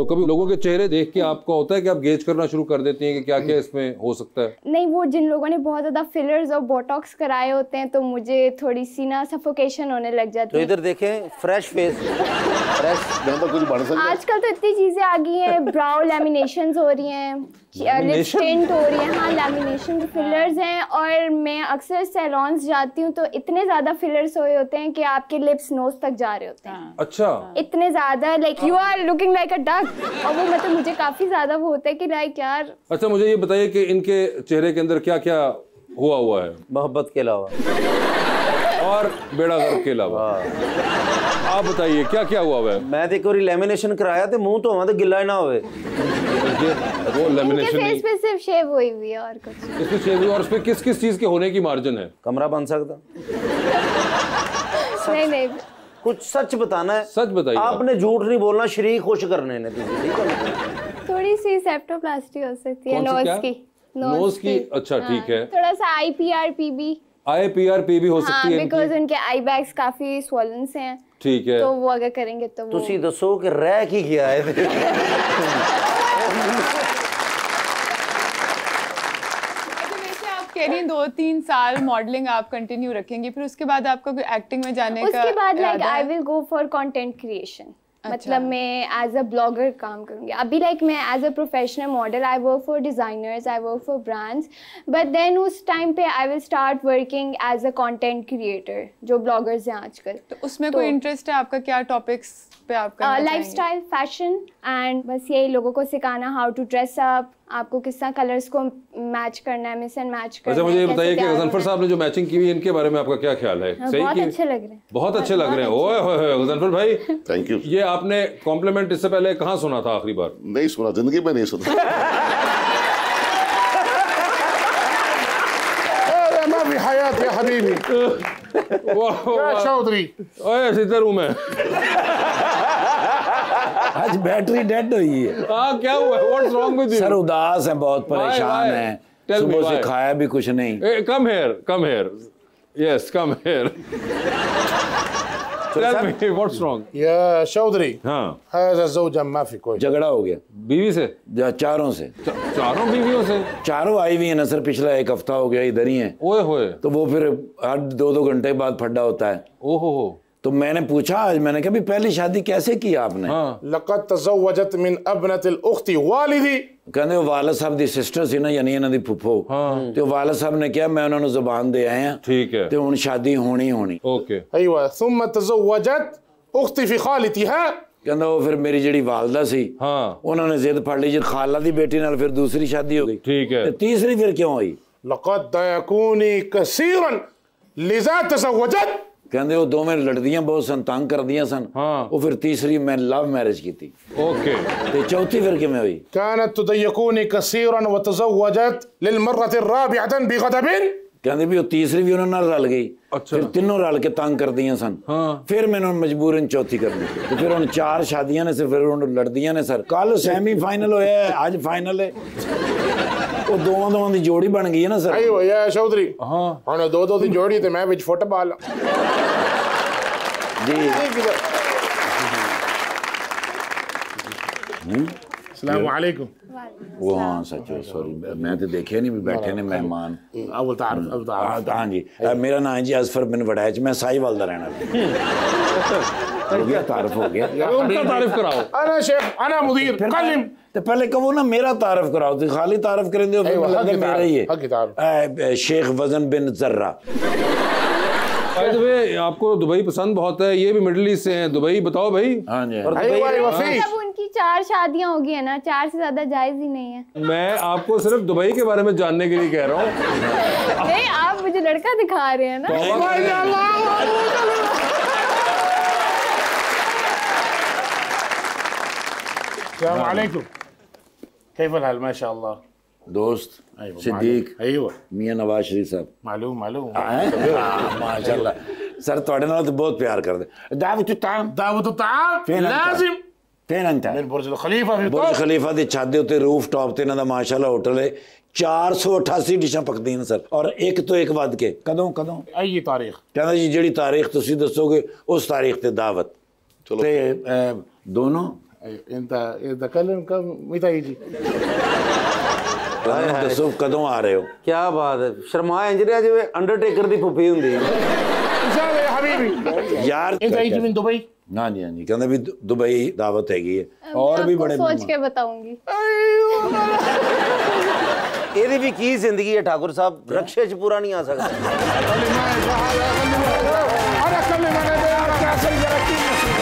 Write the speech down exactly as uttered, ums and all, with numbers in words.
तो कभी लोगों के चेहरे देख के आपका होता है कि आप गेज करना शुरू कर देती हैं कि क्या क्या इसमें हो सकता है? नहीं, वो जिन लोगों ने बहुत ज्यादा फिलर्स और बोटॉक्स कराए होते हैं तो मुझे थोड़ी सी ना सफोकेशन होने लग जाती है। तो इधर देखें, फ्रेश फेस फ्रेश कुछ बढ़ सकता है। आजकल तो इतनी चीजें आ गई हैं, ब्राउ लैमिनेशंस हो रही हैं, लिप स्टिंट हो रही है, हाँ लैमिनेशन फिलर्स हैं। और मैं अक्सर सैलॉन्स जाती हूँ तो इतने ज्यादा फिलर्स हुए होते हैं कि आपके लिप्स नोज तक जा रहे होते हैं। अच्छा, इतने ज्यादा like you are looking like a duck. और वो मतलब मुझे काफी ज्यादा वो होता है कि लाइक यार। अच्छा, मुझे ये बताइए कि इनके चेहरे के अंदर क्या क्या हुआ हुआ है? मोहब्बत के अलावा और बेड़ागर्क के अलावा आप बताइए क्या क्या हुआ हुआ है? मैं देखो लैमिनेशन कराया तो मुंह तो हमारा गिला ना हुए। वो लैमिनेशन फेस पे सिर्फ शेव हुई हुई है और कुछ इसमें शेव हुई। और उसपे किस किस चीज के होने की मार्जिन है? कमरा बन सकता। नहीं नहीं, कुछ सच बताना है। सच बताइए, आपने झूठ नहीं बोलना, शरीर खुश करने ने। थोड़ी सी सेप्टोप्लास्टी हो सकती है, नोज की। नोज की, अच्छा ठीक है। थोड़ा सा आईपीआरपीबी आईपीआरपीबी हो सकती है बिकॉज़ उनके आई बैग्स काफी स्वॉलन से हैं। ठीक है, तो वो अगर करेंगे तो तुसी दसो कि रह की किया है। दो तीन साल मॉडलिंग आप कंटिन्यू रखेंगी, फिर उसके बाद आपका कोई एक्टिंग में जाने उसके का उसके बाद like I will go for content creation. मतलब मैं एज अ ब्लॉगर काम करूँगी। अभी लाइक मैं as a professional model I work for designers, I work for brands, but then उस टाइम पे I will start working as a content creator जो bloggers हैं आजकल। तो उसमें तो, कोई इंटरेस्ट है आपका? क्या टॉपिक्स पे आपका? लाइफस्टाइल, फैशन एंड बस यही लोगों को सिखाना, हाउ टू ड्रेस अप, आपको किस तरह कलर्स को मैच करना है, मिस एंड मैच करना है। अच्छा, मुझे ये बताइए कि गजनफर साहब ने जो मैचिंग की हुई, इनके बारे में आपका क्या ख्याल है? सही बहुत अच्छे लग रहे हैं, बहुत अच्छे लग रहे हैं। ओए होए गजनफर भाई, थैंक यू। ये आपने कॉम्प्लीमेंट इससे पहले कहाँ सुना था? आखिरी बार नहीं सुना, जिंदगी में नहीं सुना। इधर हूँ मैं, आज बैटरी डेड हुई है। आ, क्या हुआ? What's wrong with you? Sir उदास हैं, बहुत परेशान हैं, सुबह से खाया भी कुछ नहीं। Come here, come here, yes come here. Chaudhary, झगड़ा हो गया बीवी से, चारों से, चारों बीवियों से। चारों आई हुई है ना सर, पिछला एक हफ्ता हो गया इधर ही है। ओए होए, तो वो फिर हर दो दो घंटे बाद फड्डा होता है। ओहो हो। तो मैंने पूछा आज, मैंने कहा पहली शादी कैसे की आपने? हाँ। लक़द तज़व्वजत मिन अब्नतिल उख्ती वालिदी। कहते वालद साहब दी सिस्टर सी ना, यानी इन्हां दी फुफो। हाँ। तो वालद साहब ने कहा मैं उन्होंने जुबान दे आया, ठीक है, तो हुन शादी होनी होनी। ओके। अय्वा सुम्मा तज़व्वजत उख्ती फी खालतिहा। कहता वो फिर मेरी जी वालदा सी, हाँ, उन्होंने जिद फड़ ली जी खाला दी बेटी नाल, फिर दूसरी शादी हो गई। ठीक है, तीसरी फिर क्यों हुई? लक़द तयकूनी कसीरन लिज़ा तज़व्वजत। कहते वो दोवें लड़दियां बहुत सन, तंग कर दिया सन। हाँ। वो फिर तीसरी मैं लव मैरिज की थी। ओके। ते चौथी फिर किमें हुई? कानत तुदय्यकूनी कसीरन व तज़व्वजत लिलमर्रति रबिअतन बिगदबिन। कहते भी वो तीसरी भी उन्होंने रल गई। अच्छा। फिर तीनों रल के तंग कर दिया सन। हाँ। फिर मैंने मजबूरन चौथी कर दी। तो फिर उन्होंने चार शादियां ने, फिर उन्होंने लड़दियां ने सर। कल सैमीफाइनल होया है, आज फाइनल है। वो दोनों दोनों की जोड़ी बन गई है ना सर। आई हो या चौधरी। हाँ। हाँ, दो दो की जोड़ी तो मैं विच फुटबॉल जी। अस्सलाम वालेकुम। वो हाँ सच है, सॉरी मैं तो देखे नहीं, भी बैठे ने मेहमान। अब उतार अब उतार। हाँ जी, मेरा नाम है जी अजफर बिन वड़ैच, मैं साहिवाल दा रहना। हो गया तारफ, हो गया उनका तारफ कराओ। अरे शेख, अरे मुदीर कालिम, तो पहले कहो ना मेरा तारफ कराओ। तो खाली तारफ करेंगे हो फिर लगे मेरा ही है। शेख वजन बिन जर्रा। आपको दुबई पसंद बहुत है, ये भी मिडिल ईस्ट से हैं। दुबई बताओ भाई। हाँ जी, मतलब उनकी चार शादियां होगी है ना, चार से ज्यादा जायज ही नहीं है। मैं आपको सिर्फ दुबई के बारे में जानने के लिए कह रहा हूँ। नहीं, आप मुझे लड़का दिखा रहे हैं ना। अस्सलाम वालेकुम, कैफ हाल? माशाल्लाह दोस्त सिद्दीक मियां नवाज शरीफ साहब। मालूम मालूम माशाल्लाह सर, ਤੁਹਾਡੇ ਨਾਲ तो बहुत प्यार करते। दावत ताम दावत ताम लाजिम तेनंता मेरे बुर्ज खलीफा। बुर्ज खलीफा दी छत दे उत्ते रूफ टॉप ते इन्हां दा माशाल्लाह होटल है। चार सौ अठासी डिशां पकदी हैं सर, और एक तो एक वध के कदों कदों आई तारीख। कहंदा जी जिहड़ी तारीख तुसीं दसोगे उस तारीख ते दावत। चलो ते दोनों انت اتكلم كم متى يجي؟ तुम कदों आ रहे हो? क्या बात है, शर्माए इंजीनियर जिवें अंडरटेकर दी फुफी हुंदी है हबीबी यार। इता ही जिवें दुबई ना नहीं नहीं कहंदे भी दुबई दावत हैगी है और भी बड़े सोच के बताऊंगी। एदी भी की जिंदगी है ठाकुर साहब, रक्षे च पूरा नहीं आ सकता।